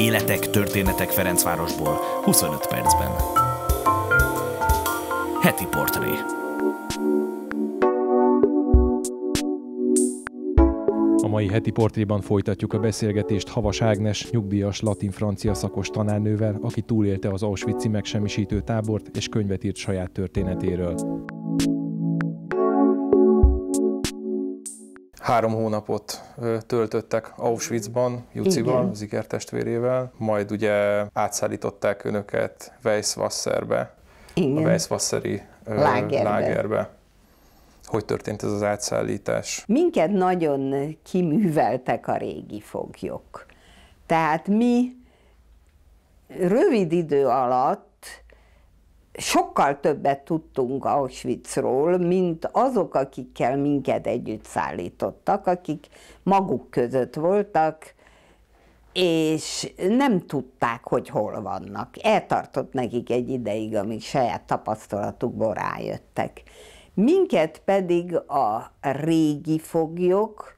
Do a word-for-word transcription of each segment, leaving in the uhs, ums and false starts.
Életek, történetek Ferencvárosból huszonöt percben. Heti portré. A mai heti portréban folytatjuk a beszélgetést Havas Ágnes, nyugdíjas latin-francia szakos tanárnővel, aki túlélte az auschwitzi megsemmisítő tábort és könyvet írt saját történetéről. Három hónapot töltöttek Auschwitzban, Jucival, az ikertestvérével, majd ugye átszállították önöket Weisswasserbe, igen, a weisswasseri lágerbe. lágerbe. Hogy történt ez az átszállítás? Minket nagyon kiműveltek a régi foglyok. Tehát mi rövid idő alatt sokkal többet tudtunk Auschwitzról, mint azok, akikkel minket együtt szállítottak, akik maguk között voltak, és nem tudták, hogy hol vannak. Eltartott nekik egy ideig, amíg saját tapasztalatukból rájöttek. Minket pedig a régi foglyok,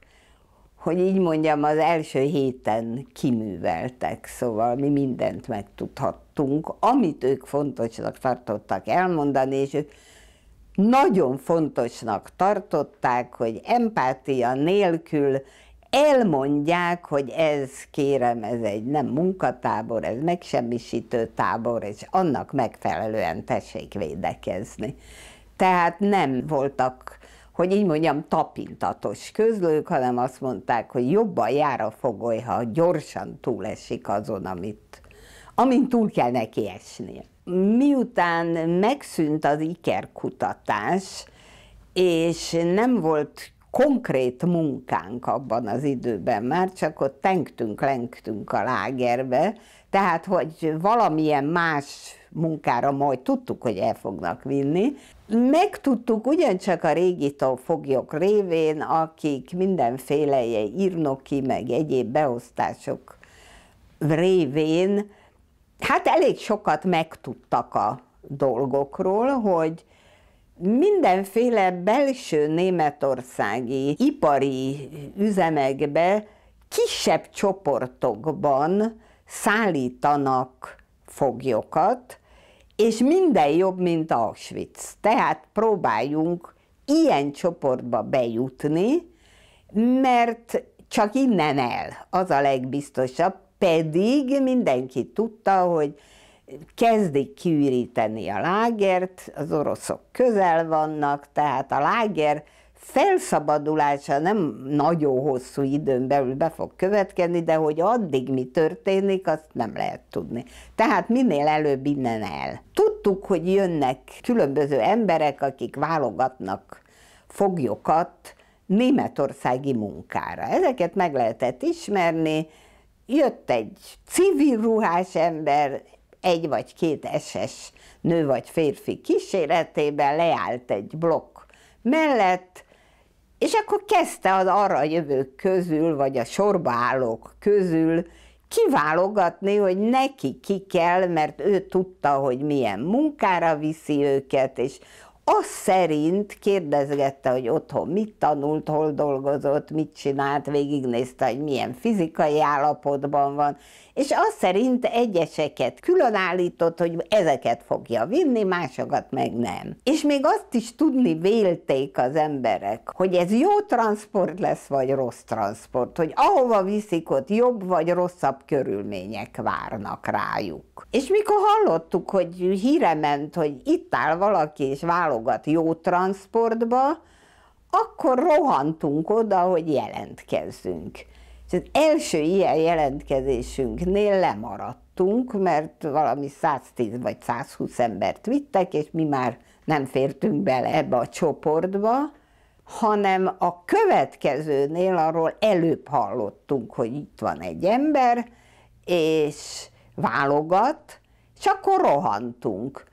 hogy így mondjam, az első héten kiműveltek, szóval mi mindent megtudhattunk, amit ők fontosnak tartottak elmondani, és ők nagyon fontosnak tartották, hogy empátia nélkül elmondják, hogy ez, kérem, ez egy nem munkatábor, ez megsemmisítő tábor, és annak megfelelően tessék védekezni. Tehát nem voltak, hogy így mondjam, tapintatos közlők, hanem azt mondták, hogy jobban jár a fogoly, ha gyorsan túlesik azon, amit, amin túl kell neki esnie. Miután megszűnt az ikerkutatás, és nem volt konkrét munkánk abban az időben már, csak ott tengtünk, lengtünk a lágerbe, tehát hogy valamilyen más munkára majd tudtuk, hogy el fognak vinni. Megtudtuk ugyancsak a régi foglyok révén, akik mindenféle írnoki, meg egyéb beosztások révén, hát elég sokat megtudtak a dolgokról, hogy mindenféle belső németországi ipari üzemekbe, kisebb csoportokban szállítanak foglyokat, és minden jobb, mint Auschwitz. Tehát próbáljunk ilyen csoportba bejutni, mert csak innen el, az a legbiztosabb, pedig mindenki tudta, hogy kezdik kiüríteni a lágert, az oroszok közel vannak, tehát a láger felszabadulása nem nagyon hosszú időn belül be fog következni, de hogy addig mi történik, azt nem lehet tudni. Tehát minél előbb innen el. Tudtuk, hogy jönnek különböző emberek, akik válogatnak foglyokat németországi munkára. Ezeket meg lehetett ismerni. Jött egy civil ruhás ember, egy vagy két es es nő vagy férfi kíséretében, leállt egy blokk mellett, és akkor kezdte az arra jövők közül, vagy a sorba állók közül kiválogatni, hogy neki ki kell, mert ő tudta, hogy milyen munkára viszi őket, és az szerint kérdezgette, hogy otthon mit tanult, hol dolgozott, mit csinált, végignézte, hogy milyen fizikai állapotban van, és az szerint egyeseket külön állított, hogy ezeket fogja vinni, másokat meg nem. És még azt is tudni vélték az emberek, hogy ez jó transport lesz, vagy rossz transport, hogy ahova viszik, ott jobb vagy rosszabb körülmények várnak rájuk. És mikor hallottuk, hogy híre ment, hogy itt áll valaki, és válogat jó transportba, akkor rohantunk oda, hogy jelentkezzünk. És az első ilyen jelentkezésünknél lemaradtunk, mert valami száztíz vagy százhúsz embert vittek, és mi már nem fértünk bele ebbe a csoportba, hanem a következőnél arról előbb hallottunk, hogy itt van egy ember, és válogat, és akkor rohantunk.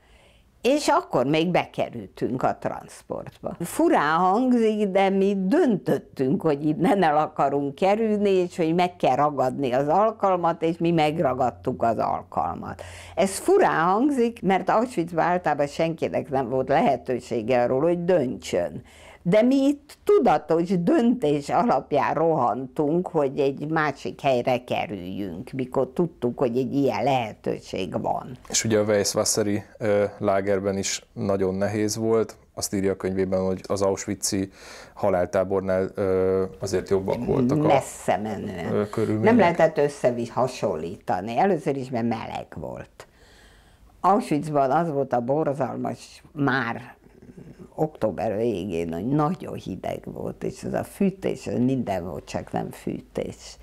És akkor még bekerültünk a transportba. Furán hangzik, de mi döntöttünk, hogy innen el akarunk kerülni, és hogy meg kell ragadni az alkalmat, és mi megragadtuk az alkalmat. Ez furán hangzik, mert Auschwitzban általában senkinek nem volt lehetősége arról, hogy döntsön. de mi itt tudatos döntés alapján rohantunk, hogy egy másik helyre kerüljünk, mikor tudtuk, hogy egy ilyen lehetőség van. És ugye a Weisswasseri lágerben is nagyon nehéz volt, azt írja a könyvében, hogy az auschwitzi haláltábornál azért jobbak voltak messze menően. Nem lehetett összehasonlítani. Először is, mert meleg volt. Auschwitzban az volt a borzalmas, már október végén, hogy nagyon hideg volt, és az a fűtés, az minden volt, csak nem fűtés.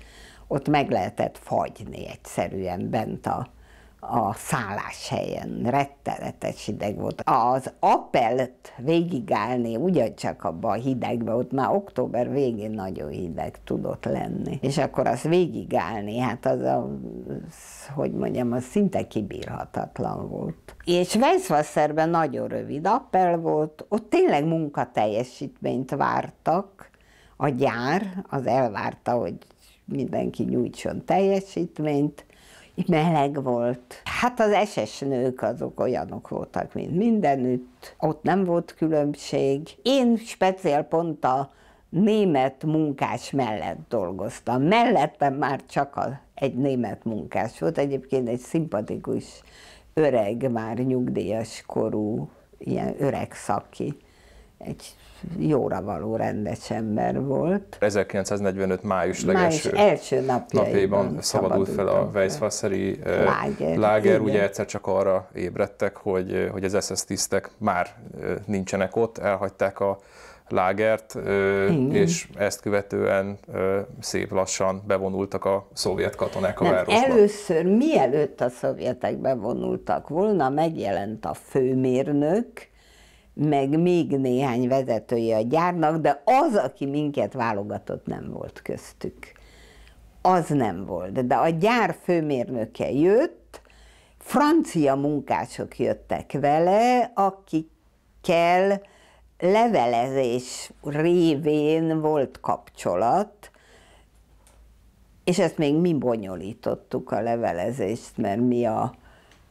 Ott meg lehetett fagyni egyszerűen bent a a szálláshelyen, rettenetes hideg volt. Az appelt végigállni ugyancsak abban a hidegben, ott már október végén nagyon hideg tudott lenni. És akkor azt végigállni, hát az, a, hogy mondjam, az szinte kibírhatatlan volt. És Weisswasserben nagyon rövid appel volt, ott tényleg munkateljesítményt vártak, a gyár az elvárta, hogy mindenki nyújtson teljesítményt, meleg volt. Hát az eses nők azok olyanok voltak, mint mindenütt. Ott nem volt különbség. Én speciál pont a német munkás mellett dolgoztam. Mellettem már csak a, egy német munkás volt. Egyébként egy szimpatikus, öreg, már nyugdíjas korú, ilyen öreg szaki. Egy jóra való rendes ember volt. ezerkilencszáznegyvenöt. május legelső május első napjaiban szabadult fel a Weisswasseri láger. láger. Ugye egyszer csak arra ébredtek, hogy, hogy az es es tisztek már nincsenek ott, elhagyták a lágert, igen. És ezt követően szép lassan bevonultak a szovjet katonák a Nem, városba. Először, mielőtt a szovjetek bevonultak volna, megjelent a főmérnök, meg még néhány vezetője a gyárnak, de az, aki minket válogatott, nem volt köztük. Az nem volt, de a gyár főmérnöke jött, francia munkások jöttek vele, akikkel levelezés révén volt kapcsolat, és ezt még mi bonyolítottuk a levelezést, mert mi a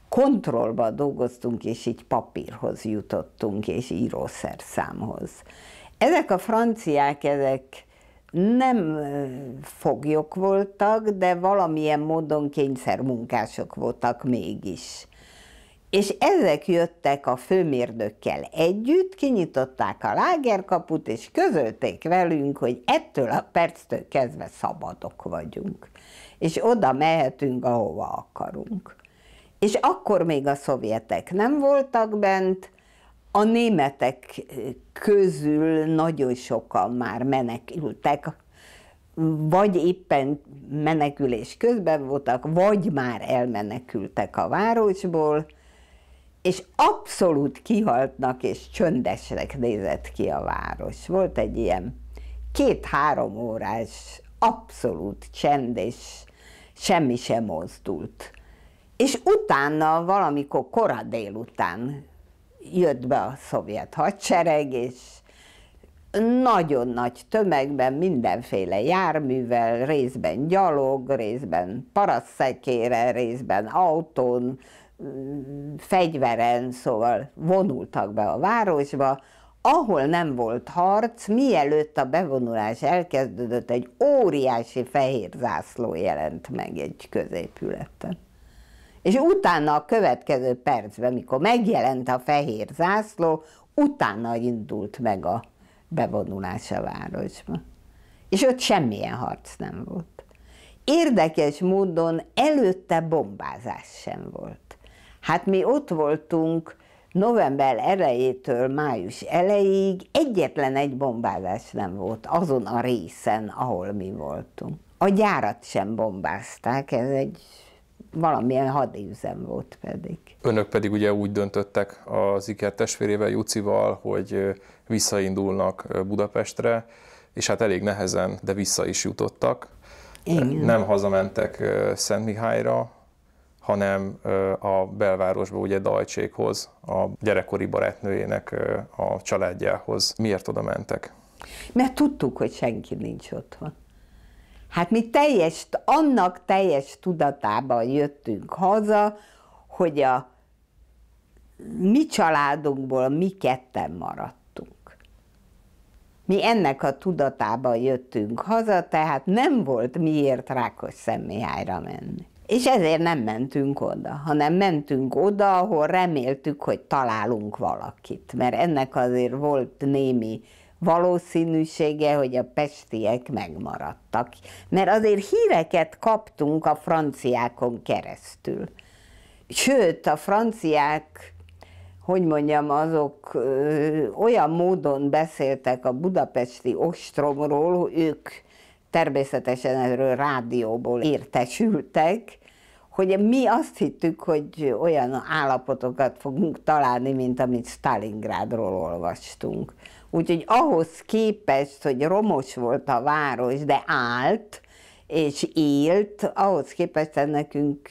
kontrollba dolgoztunk, és így papírhoz jutottunk, és írószerszámhoz. Ezek a franciák, ezek nem foglyok voltak, de valamilyen módon kényszermunkások voltak mégis. És ezek jöttek a főmérnökkel együtt, kinyitották a lágerkaput, és közölték velünk, hogy ettől a perctől kezdve szabadok vagyunk, és oda mehetünk, ahova akarunk. És akkor még a szovjetek nem voltak bent, a németek közül nagyon sokan már menekültek, vagy éppen menekülés közben voltak, vagy már elmenekültek a városból, és abszolút kihaltnak és csöndesnek nézett ki a város. Volt egy ilyen két-három órás abszolút csend, és semmi sem mozdult. És utána valamikor kora délután jött be a szovjet hadsereg, és nagyon nagy tömegben, mindenféle járművel, részben gyalog, részben parasztszekére, részben autón, fegyveren, szóval vonultak be a városba, ahol nem volt harc, mielőtt a bevonulás elkezdődött, egy óriási fehér zászló jelent meg egy középületen. És utána a következő percben, mikor megjelent a fehér zászló, utána indult meg a bevonulás a városba. És ott semmilyen harc nem volt. Érdekes módon előtte bombázás sem volt. Hát mi ott voltunk november elejétől május elejéig, egyetlen egy bombázás nem volt azon a részen, ahol mi voltunk. A gyárat sem bombázták, ez egy valamilyen hadüzem volt pedig. Önök pedig ugye úgy döntöttek az Iker testvérével, Jucival, hogy visszaindulnak Budapestre, és hát elég nehezen, de vissza is jutottak. Igen. Nem hazamentek Szentmihályra, hanem a belvárosba, ugye Dajcsékhoz, a gyerekkori barátnőjének a családjához. Miért oda mentek? Mert tudtuk, hogy senki nincs otthon. Hát mi teljes, annak teljes tudatában jöttünk haza, hogy a mi családunkból mi ketten maradtunk. Mi ennek a tudatában jöttünk haza, tehát nem volt miért Rákosszentmihályra menni. És ezért nem mentünk oda, hanem mentünk oda, ahol reméltük, hogy találunk valakit. Mert ennek azért volt némi valószínűsége, hogy a pestiek megmaradtak. Mert azért híreket kaptunk a franciákon keresztül. Sőt, a franciák, hogy mondjam, azok ö, olyan módon beszéltek a budapesti ostromról, hogy ők természetesen erről rádióból értesültek, hogy mi azt hittük, hogy olyan állapotokat fogunk találni, mint amit Stalingrádról olvastunk. Úgyhogy ahhoz képest, hogy romos volt a város, de állt és élt, ahhoz képest nekünk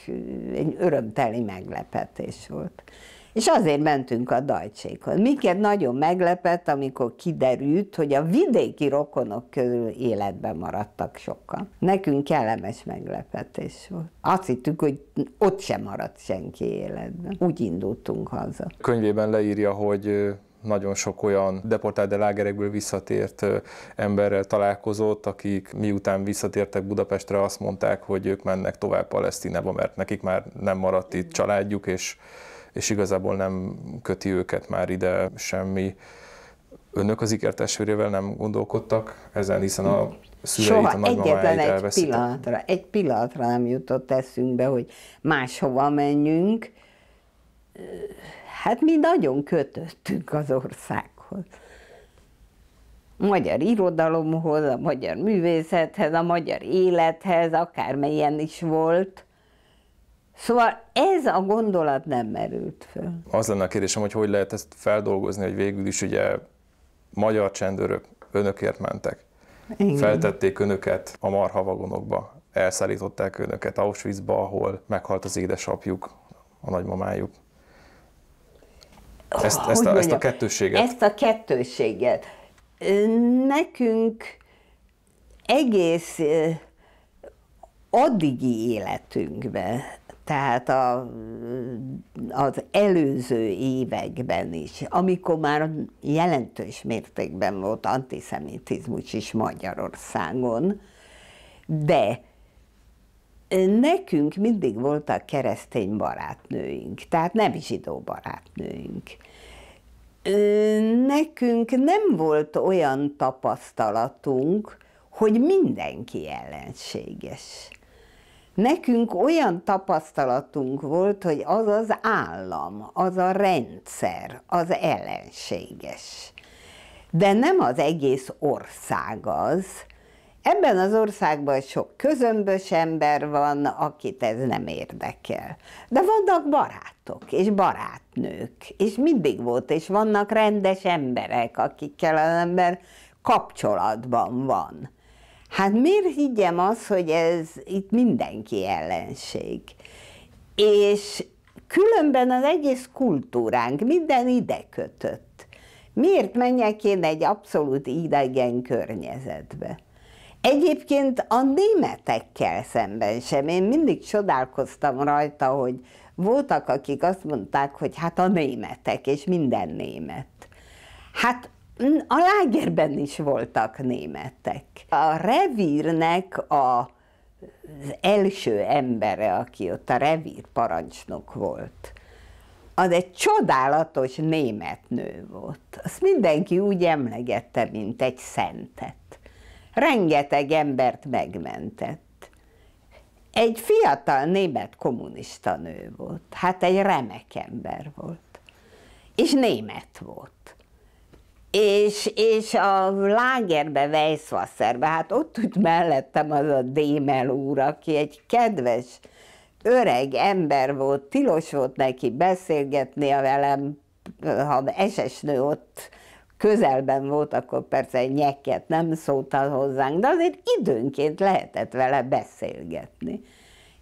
egy örömteli meglepetés volt. És azért mentünk a dajcsékhoz. Minket nagyon meglepett, amikor kiderült, hogy a vidéki rokonok közül életben maradtak sokan. Nekünk kellemes meglepetés volt. Azt hittük, hogy ott sem maradt senki életben. Úgy indultunk haza. Könyvében leírja, hogy nagyon sok olyan deportált, de lágerekből visszatért emberrel találkozott, akik miután visszatértek Budapestre, azt mondták, hogy ők mennek tovább Palesztinába, mert nekik már nem maradt itt családjuk, és és igazából nem köti őket már ide semmi. Önök az ikertestvérével nem gondolkodtak ezen, hiszen a szüleit, soha, a nagymamáit elveszítették. Soha, egyetlen egy pillanatra, egy pillanatra nem jutott eszünkbe, hogy máshova menjünk. Hát mi nagyon kötöttünk az országhoz. A magyar irodalomhoz, a magyar művészethez, a magyar élethez, akármilyen is volt. Szóval ez a gondolat nem merült föl. Az lenne a kérdésem, hogy hogy lehet ezt feldolgozni, hogy végül is ugye magyar csendőrök önökért mentek. Igen. Feltették önöket a marhavagonokba, elszállították önöket Auschwitzba, ahol meghalt az édesapjuk, a nagymamájuk. Ezt, oh, ezt, a, ezt a kettősséget. Ezt a kettősséget. Nekünk egész addigi életünkben, tehát a, az előző években is, amikor már jelentős mértékben volt antiszemitizmus is Magyarországon, de nekünk mindig voltak keresztény barátnőink, tehát nem zsidó barátnőink. Nekünk nem volt olyan tapasztalatunk, hogy mindenki ellenséges. Nekünk olyan tapasztalatunk volt, hogy az az állam, az a rendszer, az ellenséges. De nem az egész ország az. Ebben az országban sok közömbös ember van, akit ez nem érdekel. De vannak barátok és barátnők, és mindig volt, és vannak rendes emberek, akikkel az ember kapcsolatban van. Hát miért higgyem azt, hogy ez itt mindenki ellenség? És különben az egész kultúránk, minden ide kötött. Miért menjek én egy abszolút idegen környezetbe? Egyébként a németekkel szemben sem. Én mindig csodálkoztam rajta, hogy voltak, akik azt mondták, hogy hát a németek, és minden német. Hát a lágerben is voltak németek. A revírnek a, az első embere, aki ott a revírparancsnok volt, az egy csodálatos német nő volt. Azt mindenki úgy emlegette, mint egy szentet. Rengeteg embert megmentett. Egy fiatal német kommunista nő volt. Hát egy remek ember volt. És német volt. És, és a lágerbe, Weisswasserbe, hát ott ült mellettem az a Démel úr, aki egy kedves, öreg ember volt, tilos volt neki beszélgetnie velem, ha esesnő ott közelben volt, akkor persze egy nyekket nem szóltad hozzánk, de azért időnként lehetett vele beszélgetni.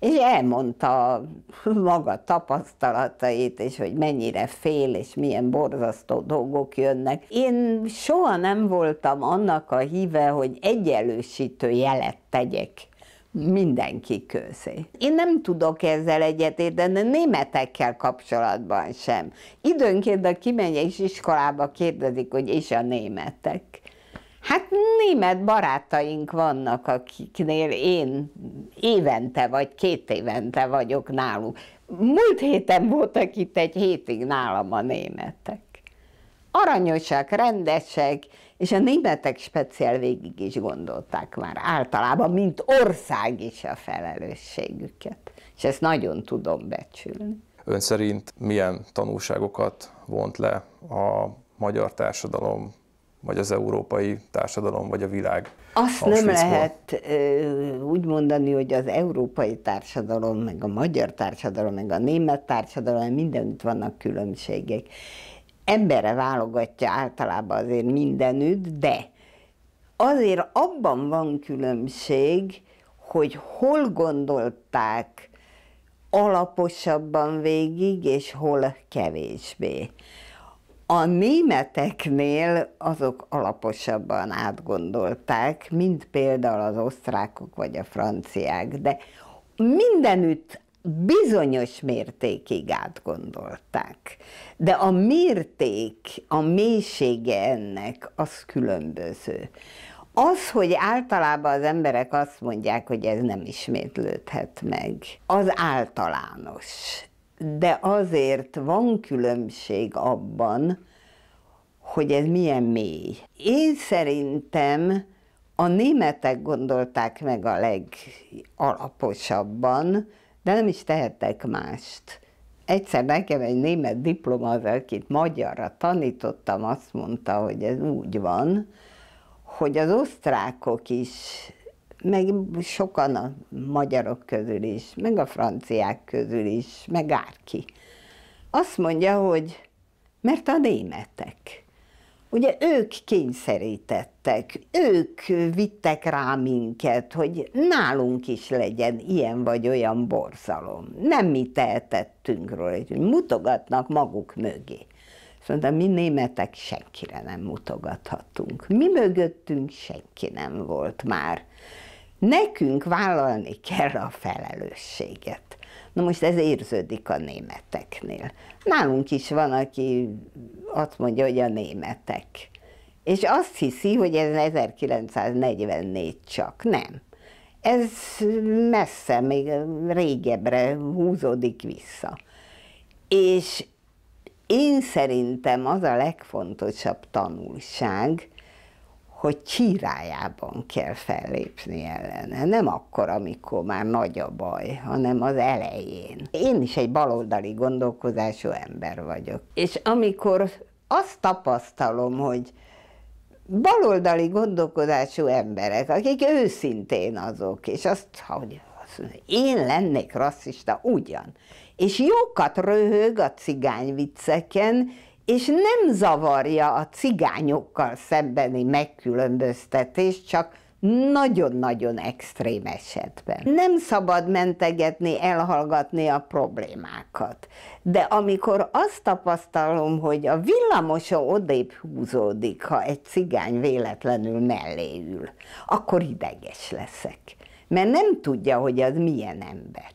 És elmondta maga tapasztalatait, és hogy mennyire fél, és milyen borzasztó dolgok jönnek. Én soha nem voltam annak a híve, hogy egyenlősítő jelet tegyek mindenki közé. Én nem tudok ezzel egyetérteni, de németekkel kapcsolatban sem. Időnként, ha kimegyek iskolába, kérdezik, hogy és a németek. német barátaink vannak, akiknél én évente vagy két évente vagyok náluk. Múlt héten voltak itt egy hétig nálam a németek. Aranyosak, rendesek, és a németek speciál végig is gondolták már általában, mint ország is a felelősségüket. És ezt nagyon tudom becsülni. Ön szerint milyen tanulságokat vont le a magyar társadalom, vagy az európai társadalom, vagy a világ? Azt nem lehet úgy mondani, hogy az európai társadalom, meg a magyar társadalom, meg a német társadalom, mindenütt vannak különbségek. Emberre válogatja általában azért mindenütt, de azért abban van különbség, hogy hol gondolták alaposabban végig, és hol kevésbé. A németeknél azok alaposabban átgondolták, mint például az osztrákok vagy a franciák, de mindenütt bizonyos mértékig átgondolták. De a mérték, a mélysége ennek az különböző. Az, hogy általában az emberek azt mondják, hogy ez nem ismétlődhet meg, az általános. De azért van különbség abban, hogy ez milyen mély. Én szerintem a németek gondolták meg a legalaposabban, de nem is tehettek mást. Egyszer nekem egy német diploma, az, akit magyarra tanítottam, azt mondta, hogy ez úgy van, hogy az osztrákok is, meg sokan a magyarok közül is, meg a franciák közül is, meg bárki. Azt mondja, hogy mert a németek. Ugye ők kényszerítettek, ők vittek rá minket, hogy nálunk is legyen ilyen vagy olyan borzalom. Nem mi tehetettünk róla, hogy mutogatnak maguk mögé. Azt mondta, mi németek senkire nem mutogathatunk. Mi mögöttünk senki nem volt már. Nekünk vállalni kell a felelősséget. Na most ez érződik a németeknél. Nálunk is van, aki azt mondja, hogy a németek. És azt hiszi, hogy ez ezerkilencszáznegyvennégy csak. Nem. Ez messze, még régebbre húzódik vissza. És én szerintem az a legfontosabb tanulság, hogy csírájában kell fellépni ellene. Nem akkor, amikor már nagy a baj, hanem az elején. Én is egy baloldali gondolkozású ember vagyok. És amikor azt tapasztalom, hogy baloldali gondolkodású emberek, akik őszintén azok, és azt, hogy én lennék rasszista, ugyan. És jókat röhög a cigány vicceken, és nem zavarja a cigányokkal szembeni megkülönböztetést, csak nagyon-nagyon extrém esetben. Nem szabad mentegetni, elhallgatni a problémákat. De amikor azt tapasztalom, hogy a villamoson odébb húzódik, ha egy cigány véletlenül mellé ül, akkor ideges leszek. Mert nem tudja, hogy az milyen ember.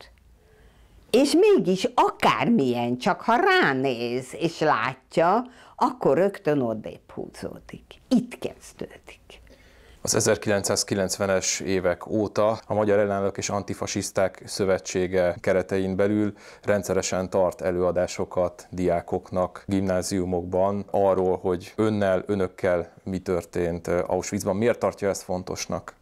És mégis akármilyen, csak ha ránéz és látja, akkor rögtön odébb húzódik. Itt kezdődik. Az ezerkilencszázkilencvenes évek óta a Magyar Ellenállók és Antifasiszták Szövetsége keretein belül rendszeresen tart előadásokat diákoknak gimnáziumokban arról, hogy önnel, önökkel mi történt Auschwitzban. Miért tartja ezt fontosnak?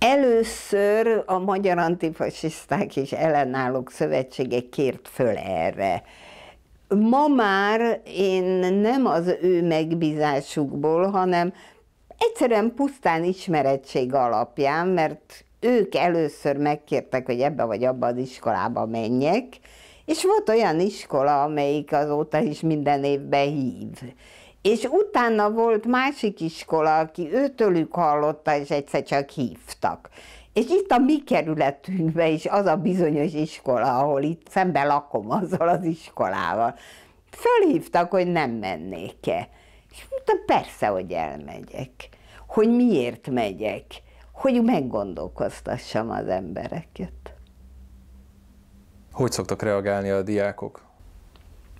Először a Magyar Antifasiszták és Ellenállók Szövetsége kért föl erre. Ma már én nem az ő megbízásukból, hanem egyszerűen pusztán ismerettség alapján, mert ők először megkértek, hogy ebbe vagy abba az iskolába menjek, és volt olyan iskola, amelyik azóta is minden évben hív. És utána volt másik iskola, aki őtőlük hallotta, és egyszer csak hívtak. És itt a mi kerületünkben is az a bizonyos iskola, ahol itt szembe lakom azzal az iskolával. Fölhívtak, hogy nem mennék-e. És mondtam, persze, hogy elmegyek. Hogy miért megyek? Hogy meggondolkoztassam az embereket. Hogy szoktak reagálni a diákok?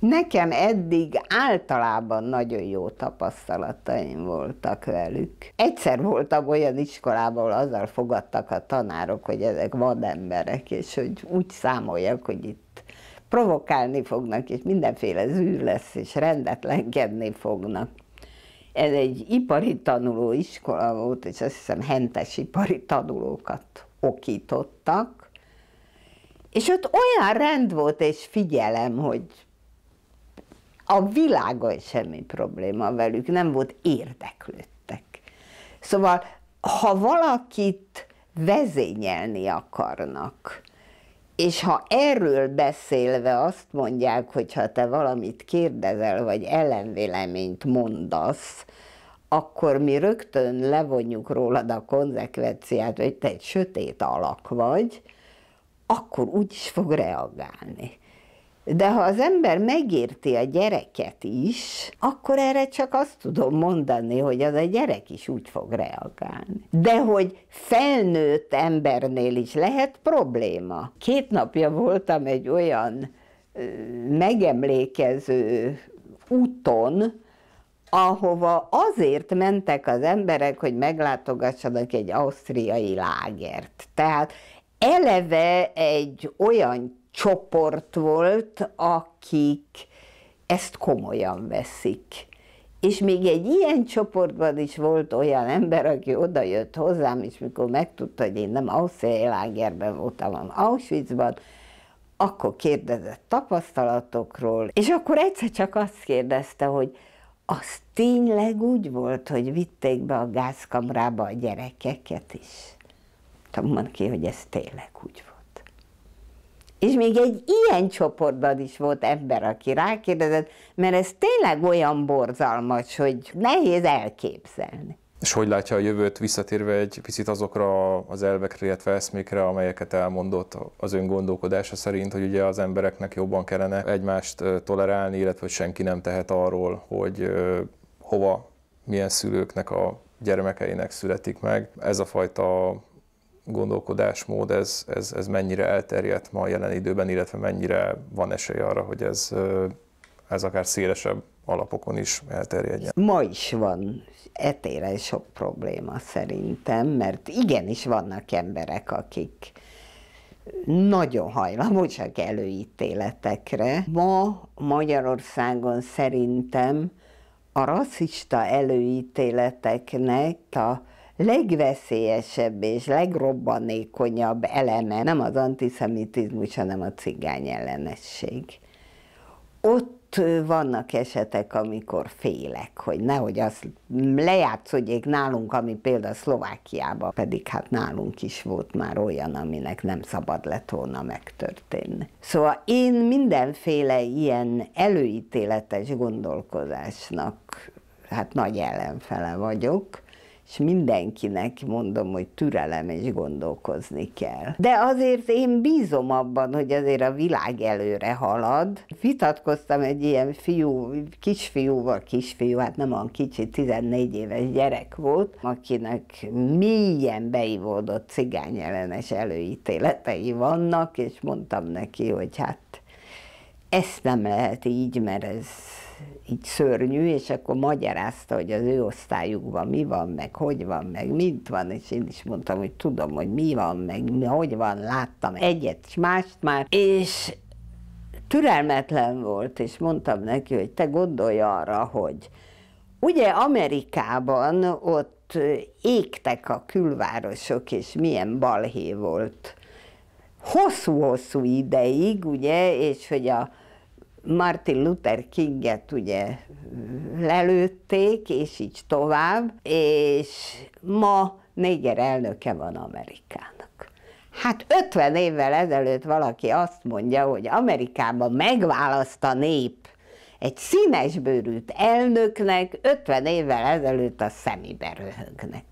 Nekem eddig általában nagyon jó tapasztalataim voltak velük. Egyszer voltam olyan iskolában, ahol azzal fogadtak a tanárok, hogy ezek vademberek, és hogy úgy számolják, hogy itt provokálni fognak, és mindenféle zűr lesz, és rendetlenkedni fognak. Ez egy ipari tanuló iskola volt, és azt hiszem hentes ipari tanulókat okítottak, és ott olyan rend volt, és figyelem, hogy a világon semmi probléma velük, nem volt, érdeklődtek. Szóval, ha valakit vezényelni akarnak, és ha erről beszélve azt mondják, hogy ha te valamit kérdezel, vagy ellenvéleményt mondasz, akkor mi rögtön levonjuk rólad a konzekvenciát, hogy te egy sötét alak vagy, akkor úgy is fog reagálni. De ha az ember megérti a gyereket is, akkor erre csak azt tudom mondani, hogy az a gyerek is úgy fog reagálni. De hogy felnőtt embernél is lehet probléma. Két napja voltam egy olyan ö, megemlékező úton, ahova azért mentek az emberek, hogy meglátogassanak egy ausztriai lágert. Tehát eleve egy olyan csoport volt, akik ezt komolyan veszik. És még egy ilyen csoportban is volt olyan ember, aki odajött hozzám, és mikor megtudta, hogy én nem ausztriai lágerben voltam, hanem Auschwitzban, akkor kérdezett tapasztalatokról, és akkor egyszer csak azt kérdezte, hogy az tényleg úgy volt, hogy vitték be a gázkamrába a gyerekeket is. Mondom ki, hogy ez tényleg úgy volt. És még egy ilyen csoportban is volt ember, aki rákérdezett, mert ez tényleg olyan borzalmas, hogy nehéz elképzelni. És hogy látja a jövőt, visszatérve egy picit azokra az elvekre, illetve eszmékre, amelyeket elmondott az öngondolkodása szerint, hogy ugye az embereknek jobban kellene egymást tolerálni, illetve hogy senki nem tehet arról, hogy hova, milyen szülőknek a gyermekeinek születik meg. Ez a fajta gondolkodásmód, ez, ez, ez mennyire elterjedt ma a jelen időben, illetve mennyire van esély arra, hogy ez, ez akár szélesebb alapokon is elterjedjen. Ma is van etéren sok probléma szerintem, mert igenis vannak emberek, akik nagyon hajlamosak előítéletekre. Ma Magyarországon szerintem a rasszista előítéleteknek a legveszélyesebb és legrobbanékonyabb eleme nem az antiszemitizmus, hanem a cigány ellenesség. Ott vannak esetek, amikor félek, hogy nehogy azt lejátszódjék nálunk, ami például Szlovákiában, pedig hát nálunk is volt már olyan, aminek nem szabad lett volna megtörténni. Szóval én mindenféle ilyen előítéletes gondolkozásnak hát nagy ellenfele vagyok, és mindenkinek mondom, hogy türelem és gondolkozni kell. De azért én bízom abban, hogy azért a világ előre halad. Vitatkoztam egy ilyen fiú, kisfiúval, kisfiú, hát nem olyan kicsi, tizennégy éves gyerek volt, akinek mélyen beivódott cigányellenes előítéletei vannak, és mondtam neki, hogy hát ezt nem lehet így, mert ez így szörnyű, és akkor magyarázta, hogy az ő osztályukban mi van, meg hogy van, meg mint van, és én is mondtam, hogy tudom, hogy mi van, meg mi, hogy van, láttam egyet, és mást már, és türelmetlen volt, és mondtam neki, hogy te gondolj arra, hogy ugye Amerikában ott égtek a külvárosok, és milyen balhé volt. Hosszú-hosszú ideig, ugye, és hogy a Martin Luther Kinget ugye lelőtték, és így tovább, és ma néger elnöke van Amerikának. Hát ötven évvel ezelőtt valaki azt mondja, hogy Amerikában megválaszt a nép egy színesbőrűt elnöknek, ötven évvel ezelőtt a szemébe röhögnek.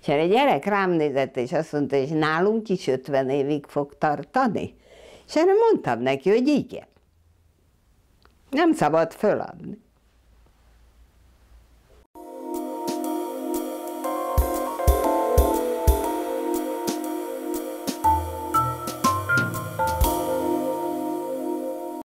És egy gyerek rám nézett, és azt mondta, hogy nálunk is ötven évig fog tartani. És erre mondtam neki, hogy igen. Nem szabad föladni.